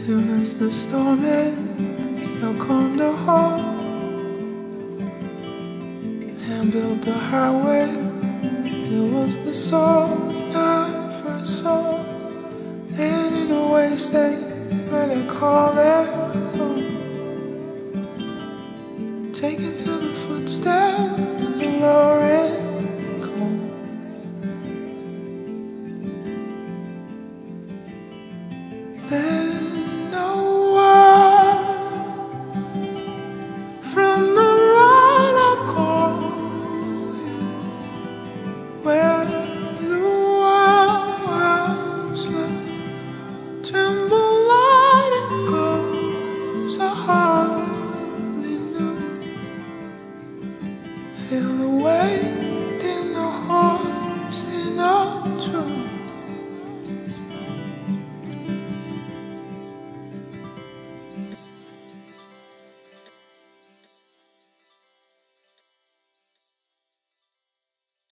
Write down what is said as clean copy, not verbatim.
Soon as the storm ends, they'll come to home and build the highway. It was the song I first saw, and in a way, safe where they call it.